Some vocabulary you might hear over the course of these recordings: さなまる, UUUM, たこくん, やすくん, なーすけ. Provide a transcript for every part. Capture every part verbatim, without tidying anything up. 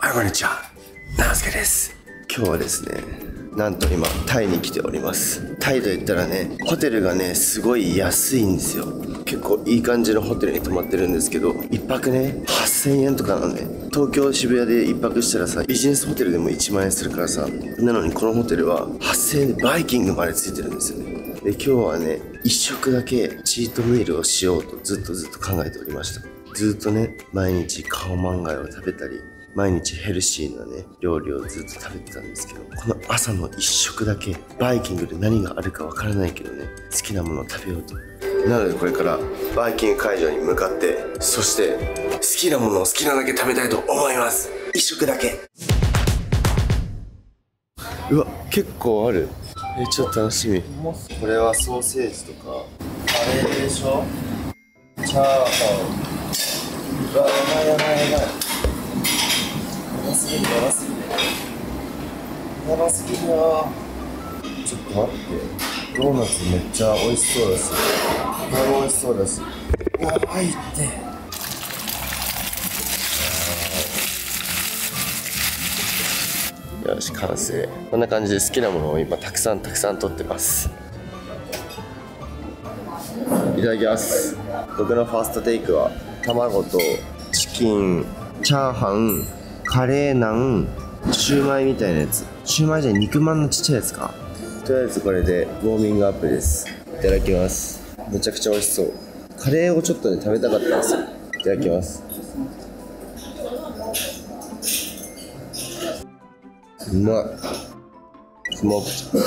はい、こんにちは。ナオスケです。今日はですね、なんと今タイに来ております。タイといったらね、ホテルがねすごい安いんですよ。結構いい感じのホテルに泊まってるんですけど、一泊ねはっせんえんとかなんで、東京渋谷で一泊したらさ、ビジネスホテルでもいちまんえんするからさ、なのにこのホテルははっせんえんでバイキングまでついてるんですよね。で、今日はね一食だけチートミールをしようとずっとずっと考えておりました。ずっとね毎日カオマンガイを食べたり、毎日ヘルシーなね料理をずっと食べてたんですけど、この朝の一食だけバイキングで何があるかわからないけどね、好きなものを食べようと。なのでこれからバイキング会場に向かって、そして好きなものを好きなだけ食べたいと思います。一食だけ。うわ、結構ある。え、ちょっと楽しみ。これはソーセージとかカレーでしょ、チャーハン。うわ、やばいやばいやばい、やばすぎるやばすぎるやばすぎるよ。ちょっと待って、ドーナツめっちゃ美味しそうだし、これも美味しそうだし、やばいって。よし、完成。こんな感じで好きなものを今たくさんたくさん取ってます。いただきます。僕のファーストテイクは卵とチキン、チャーハン、カレーナン、シューマイみたいなやつ。シューマイじゃ肉まんのちっちゃいやつか。とりあえずこれでウォーミングアップです。いただきます。めちゃくちゃ美味しそう。カレーをちょっとね食べたかったんですよ。いただきます。うまい。スモーク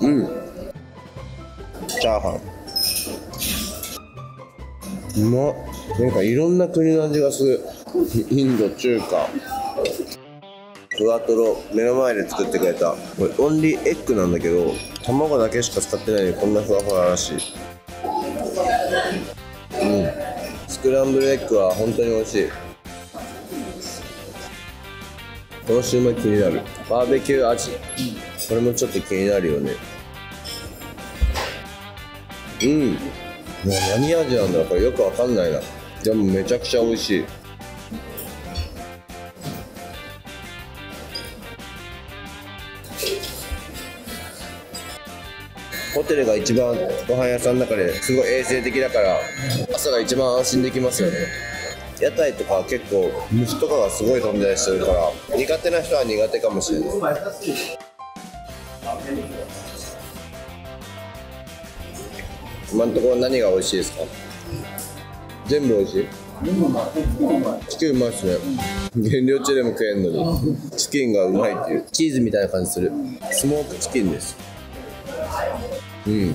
うん、チャーハンうまっ。なんかいろんな国の味がする。インド、中華、クワトロ。目の前で作ってくれたこれオンリーエッグなんだけど、卵だけしか使ってないのにこんなふわふわらしい。うん、スクランブルエッグは本当に美味しい。このシューマイ気になる。バーベキュー味、これもちょっと気になるよね。うん、何味なんだろうこれ、よくわかんないな。でもめちゃくちゃ美味しい。ホテルが一番ご飯屋さんの中ですごい衛生的だから、朝が一番安心できますよね。屋台とか結構虫とかがすごい存在してるから、苦手な人は苦手かもしれない。今のところ何が美味しいですか？全部美味しい。チキンうまいっすね。減量中でも食えるのにチキンがうまいっていう。チーズみたいな感じする。スモークチキンです。うん。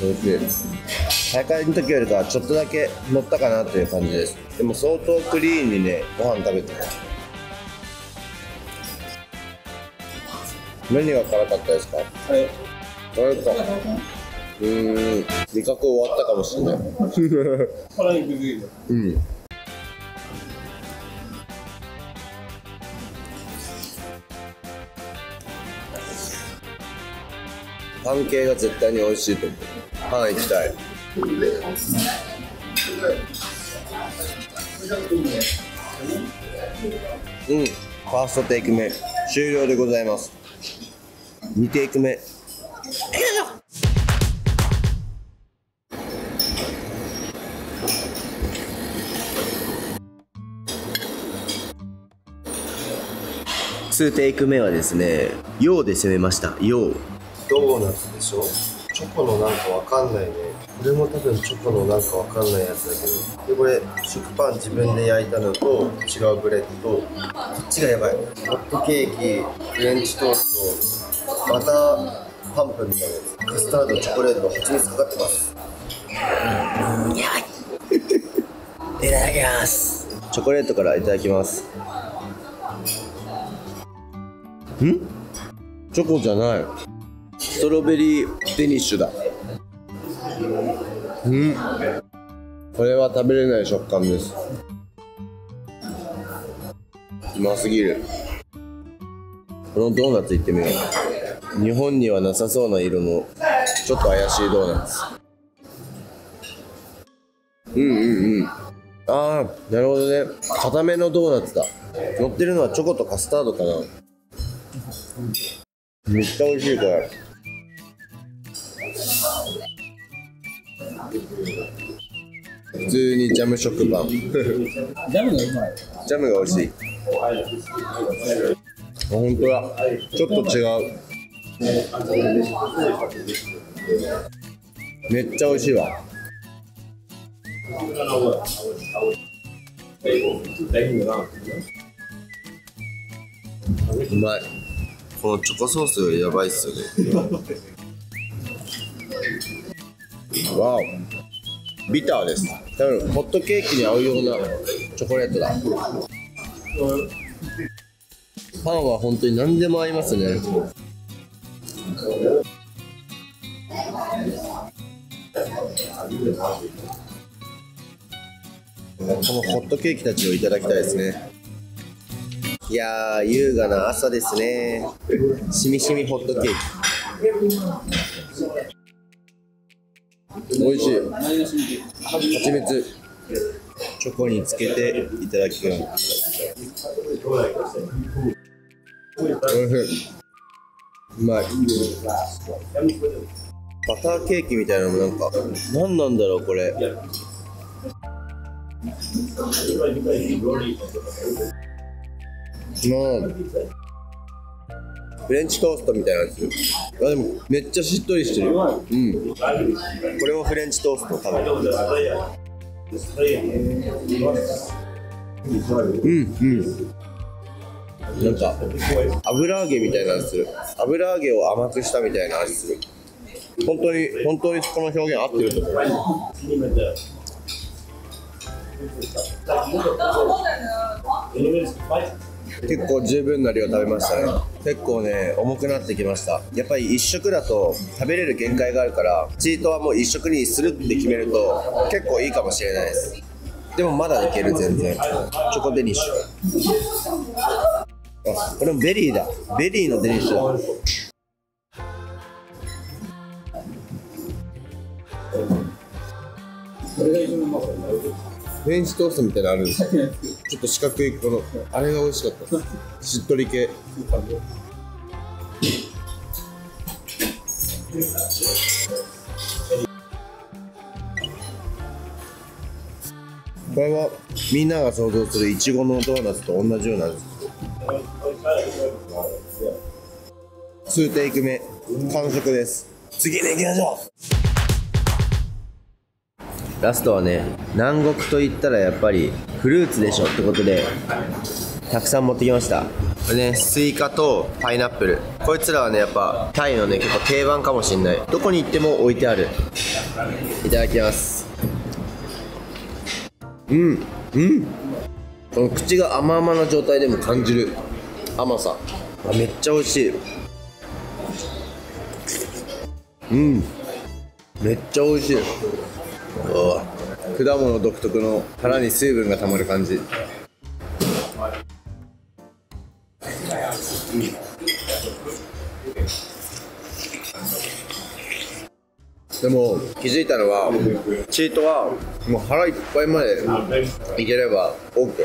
美味しい。大会の時よりかはちょっとだけ乗ったかなという感じです。でも相当クリーンにね、ご飯食べてます。何が辛かったですか？カレー。カレーか。うーん。味覚終わったかもしれない。辛いくずいの。うん。パン系が絶対に美味しいと思う。パン行きたい。うん、ファーストテイク目終了でございます。にテイク目。にテイク目はですね、洋で攻めました。洋ドーナツでしょ。チョコのなんかわかんないね。これも多分チョコのなんかわかんないやつだけど。で、これ食パン自分で焼いたのと違うブレッドと、こっちがやばい。ホットケーキ、フレンチトースト、バターパンプみたいなやつ、カスタード、チョコレート、蜂蜜かかってます。うん、やばい。いただきます。チョコレートからいただきます。ん？チョコじゃない、ストロベリーデニッシュだ。うん、これは食べれない食感です。うますぎる。このドーナツいってみよう。日本にはなさそうな色のちょっと怪しいドーナツ。うんうんうん、あ、あー、なるほどね。固めのドーナツだ。乗ってるのはチョコとカスタードかな。めっちゃ美味しいこれ。普通にジャム食パン。ジャムがうまい。ジャムが美味しい。本当だ。ちょっと違う。めっちゃ美味しいわ。うまい。このチョコソースやばいっすよね。わお。ビターです。多分ホットケーキに合うようなチョコレートだ。パンは本当に何でも合いますね。このホットケーキたちをいただきたいですね。いやー、優雅な朝ですね。しみしみホットケーキ美味しい。蜂蜜チョコにつけていただきます。おいしい。うまい。バターケーキみたいなのもなんか何なんだろうこれ。フレンチトーストみたいなやつ。あ、でもめっちゃしっとりしてる。うん。これもフレンチトースト食べる。うんうん。なんか油揚げみたいな味する。油揚げを甘くしたみたいな味する。本当に本当にこの表現合ってると思う。結構十分な量食べましたね。結構ね、重くなってきました。やっぱり一食だと食べれる限界があるから、チートはもう一食にするって決めると結構いいかもしれないです。でもまだいける、全然。チョコデニッシュ。あ、これもベリーだ。ベリーのデニッシュだ。フレンチトーストみたいなのあるんですよ。ちょっと四角いこのあれが美味しかった。しっとり系。これはみんなが想像するイチゴのドーナツと同じような味。数テイク目完食です。次に行きましょう。ラストはね、南国といったらやっぱりフルーツでしょってことでたくさん持ってきました。これね、スイカとパイナップル、こいつらはねやっぱタイのね結構定番かもしんない。どこに行っても置いてある。いただきます。うんうん、この口が甘々な状態でも感じる甘さ。あ、めっちゃ美味しい。うん、めっちゃ美味しい。果物独特の腹に水分がたまる感じ。でも気づいたのは、チートはもう腹いっぱいまでいければ OK。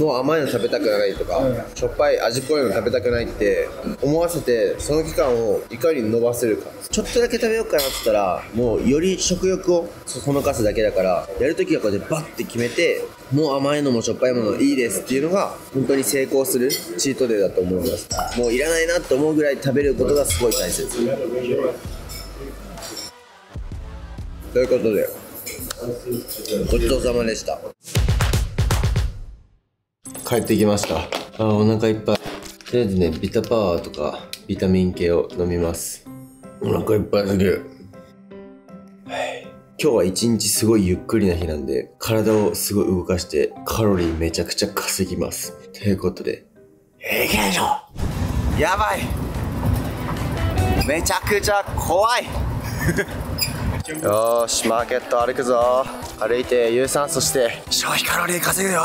もう甘いの食べたくないとか、しょっぱい味っぽいの食べたくないって思わせて、その期間をいかに伸ばせるか。ちょっとだけ食べようかなって言ったらもうより食欲をほのかすだけだから、やるときはこうやってバッて決めて、もう甘いのもしょっぱいものいいですっていうのが本当に成功するチートデーだと思います。もういらないなって思うぐらい食べることがすごい大切。ということで、ごちそうさまでした。帰ってきました。あ、お腹いっぱい。とりあえずね、ビタパワーとかビタミン系を飲みます。お腹いっぱいすぎる。はい、今日は一日すごいゆっくりな日なんで、体をすごい動かしてカロリーめちゃくちゃ稼ぎます。ということで、いきましょう。やばい。めちゃくちゃ怖い。よーし、マーケット歩くぞ。歩いて有酸素して消費カロリー稼ぐよ。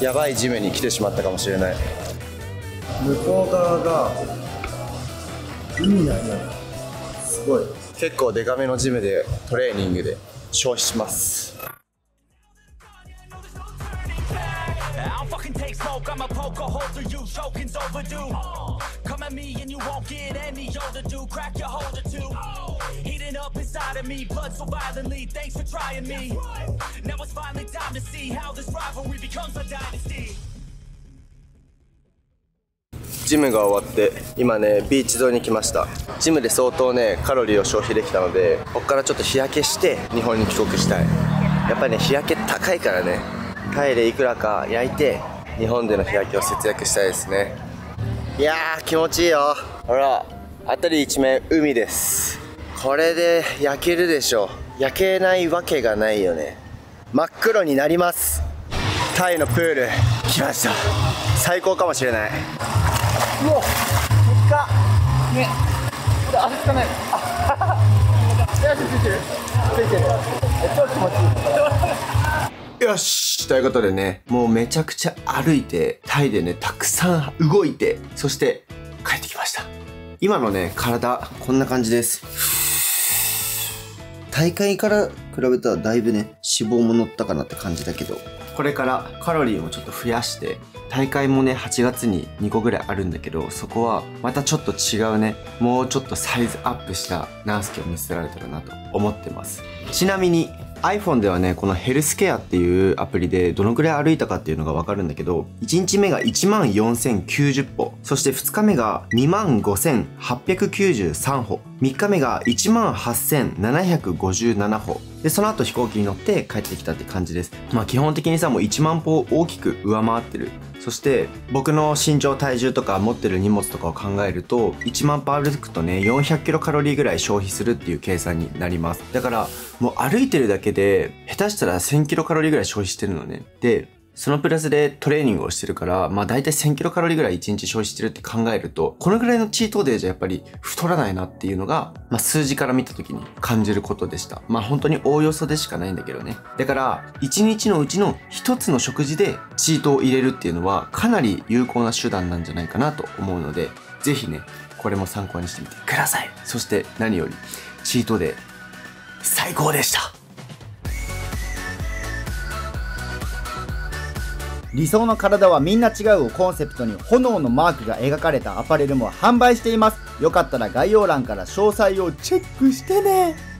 やばいジムに来てしまったかもしれない。向こう側が海なんだ。すごい。結構デカめのジムでトレーニングで消費します。ジムが終わって今ねビーチ沿いに来ました。ジムで相当ねカロリーを消費できたので、こっからちょっと日焼けして日本に帰国したい。やっぱりね日焼け高いからね、タイでいくらか焼いて日本での日焼けを節約したいですね。いやー気持ちいいよ。ほら辺り一面海です。これで焼けるでしょ。焼けないわけがないよね。真っ黒になります。タイのプール来ました。最高かもしれない。うわ、深っね。これ足つかないの。あっよし、ついてるついてる。超気持ちいい。よしということでね、もうめちゃくちゃ歩いてタイでねたくさん動いて、そして帰ってきました。今のね体こんな感じです。大会から比べたらだいぶね脂肪も乗ったかなって感じだけど、これからカロリーもちょっと増やして、大会もねはちがつににこぐらいあるんだけど、そこはまたちょっと違うね、もうちょっとサイズアップしたナースケを見せられたらなと思ってます。ちなみに iPhone ではねこのヘルスケアっていうアプリでどのくらい歩いたかっていうのが分かるんだけど、いちにちめが いちまんよんせんきゅうじゅう 歩、そしてふつかめが にまんごせんはっぴゃくきゅうじゅうさん 歩、みっかめが いちまんはっせんななひゃくごじゅうなな 歩で、その後飛行機に乗って帰ってきたって感じです。まあ基本的にさもういちまんぽを大きく上回ってる。そして僕の身長体重とか持ってる荷物とかを考えると、いちまんぽ歩くとねよんひゃくキロカロリーぐらい消費するっていう計算になります。だからもう歩いてるだけで下手したらせんキロカロリーぐらい消費してるのね。でそのプラスでトレーニングをしてるから、まあ大体せんキロカロリーぐらいいちにち消費してるって考えると、このぐらいのチートデイじゃやっぱり太らないなっていうのが、まあ数字から見た時に感じることでした。まあ本当におおよそでしかないんだけどね。だから、いちにちのうちのひとつの食事でチートを入れるっていうのはかなり有効な手段なんじゃないかなと思うので、ぜひね、これも参考にしてみてください。そして何より、チートデイ、最高でした。理想の体はみんな違うをコンセプトに炎のマークが描かれたアパレルも販売しています。よかったら概要欄から詳細をチェックしてね。